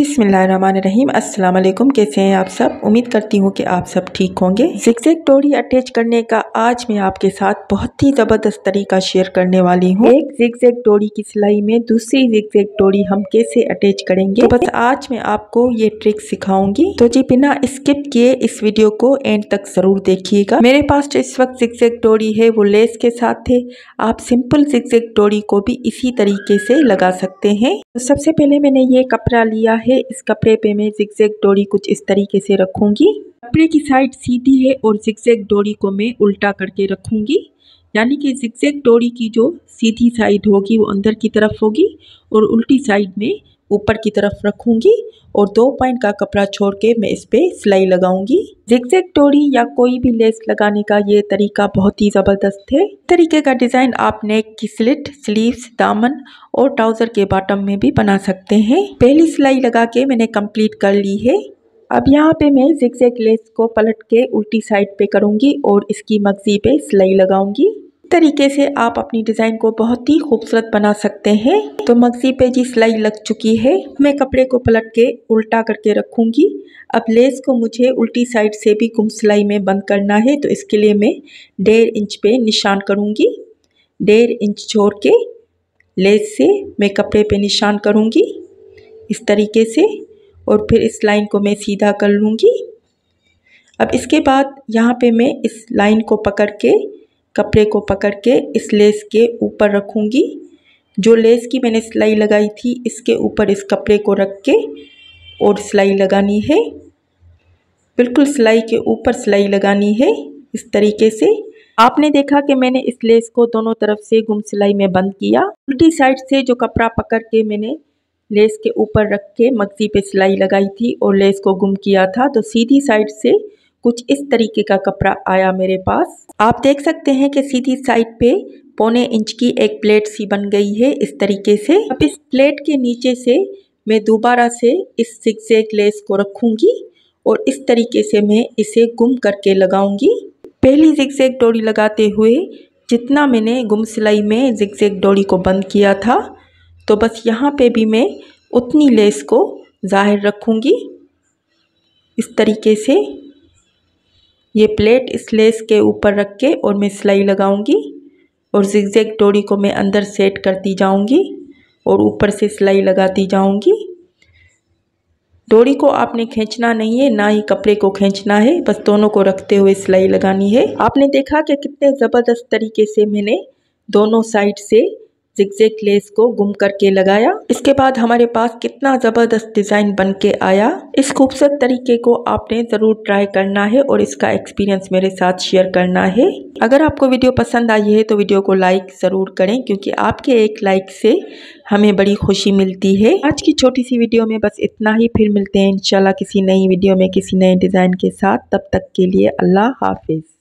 बिस्मिल्लाहिर्रहमानिर्रहीम। अस्सलाम वालेकुम। कैसे हैं आप सब? उम्मीद करती हूँ कि आप सब ठीक होंगे। ज़िगज़ैग डोरी अटैच करने का आज मैं आपके साथ बहुत ही ज़बरदस्त तरीका शेयर करने वाली हूँ। एक ज़िगज़ैग डोरी की सिलाई में दूसरी ज़िगज़ैग डोरी हम कैसे अटैच करेंगे, तो बस आज मैं आपको ये ट्रिक सिखाऊंगी। तो जी बिना स्किप किए इस वीडियो को एंड तक ज़रूर देखिएगा। मेरे पास जो इस वक्त ज़िगज़ैग डोरी है वो लेस के साथ है। आप सिंपल ज़िगज़ैग डोरी को भी इसी तरीके से लगा सकते हैं। तो सबसे पहले मैंने ये कपड़ा लिया है। इस कपड़े पे मैं ज़िगज़ैग डोरी कुछ इस तरीके से रखूंगी। कपड़े की साइड सीधी है और ज़िगज़ैग डोरी को मैं उल्टा करके रखूंगी, यानी कि ज़िगज़ैग डोरी की जो सीधी साइड होगी वो अंदर की तरफ होगी और उल्टी साइड में ऊपर की तरफ रखूंगी। और 2 पॉइंट का कपड़ा छोड़ के मैं इस पर सिलाई लगाऊंगी। ज़िगज़ैग डोरी या कोई भी लेस लगाने का ये तरीका बहुत ही ज़बरदस्त है। इस तरीके का डिज़ाइन आप नेक की स्लिट, स्लीव्स, दामन और ट्राउज़र के बॉटम में भी बना सकते हैं। पहली सिलाई लगा के मैंने कंप्लीट कर ली है। अब यहाँ पे मैं ज़िगज़ैग लेस को पलट के उल्टी साइड पे करूँगी और इसकी मगजी पे सिलाई लगाऊँगी। तरीके से आप अपनी डिज़ाइन को बहुत ही खूबसूरत बना सकते हैं। तो मगजी पे जी सिलाई लग चुकी है। मैं कपड़े को पलट के उल्टा करके रखूँगी। अब लेस को मुझे उल्टी साइड से भी गुम सिलाई में बंद करना है, तो इसके लिए मैं 1.5 इंच पे निशान करूँगी। 1.5 इंच छोड़ के लेस से मैं कपड़े पे निशान करूँगी इस तरीके से, और फिर इस लाइन को मैं सीधा कर लूँगी। अब इसके बाद यहाँ पे मैं इस लाइन को पकड़ के, कपड़े को पकड़ के इस लेस के ऊपर रखूँगी। जो लेस की मैंने सिलाई लगाई थी इसके ऊपर इस कपड़े को रख के और सिलाई लगानी है। बिल्कुल सिलाई के ऊपर सिलाई लगानी है इस तरीके से। आपने देखा कि मैंने इस लेस को दोनों तरफ से गुम सिलाई में बंद किया। उल्टी साइड से जो कपड़ा पकड़ के मैंने लेस के ऊपर रख के मगजी पे सिलाई लगाई थी और लेस को गुम किया था, तो सीधी साइड से कुछ इस तरीके का कपड़ा आया मेरे पास। आप देख सकते हैं कि सीधी साइड पे 0.25 इंच की एक प्लेट सी बन गई है इस तरीके से। अब इस प्लेट के नीचे से मैं दोबारा से इस ज़िगज़ैग लेस को रखूँगी और इस तरीके से मैं इसे गुम करके लगाऊँगी। पहली ज़िगज़ैग डोरी लगाते हुए जितना मैंने गुम सिलाई में ज़िगज़ैग डोरी को बंद किया था, तो बस यहाँ पे भी मैं उतनी लेस को जाहिर रखूँगी इस तरीके से। ये प्लेट इस लेस के ऊपर रख के और मैं सिलाई लगाऊँगी और ज़िगज़ैग डोरी को मैं अंदर सेट करती जाऊँगी और ऊपर से सिलाई लगाती जाऊँगी। डोरी को आपने खींचना नहीं है, ना ही कपड़े को खींचना है, बस दोनों को रखते हुए सिलाई लगानी है। आपने देखा कि कितने ज़बरदस्त तरीके से मैंने दोनों साइड से ज़िगज़ैग लेस को गुम करके लगाया। इसके बाद हमारे पास कितना ज़बरदस्त डिज़ाइन बन के आया। इस खूबसूरत तरीके को आपने ज़रूर ट्राई करना है और इसका एक्सपीरियंस मेरे साथ शेयर करना है। अगर आपको वीडियो पसंद आई है तो वीडियो को लाइक ज़रूर करें, क्योंकि आपके एक लाइक से हमें बड़ी खुशी मिलती है। आज की छोटी सी वीडियो में बस इतना ही। फिर मिलते हैं इंशाल्लाह किसी नई वीडियो में किसी नए डिज़ाइन के साथ। तब तक के लिए अल्लाह हाफिज़।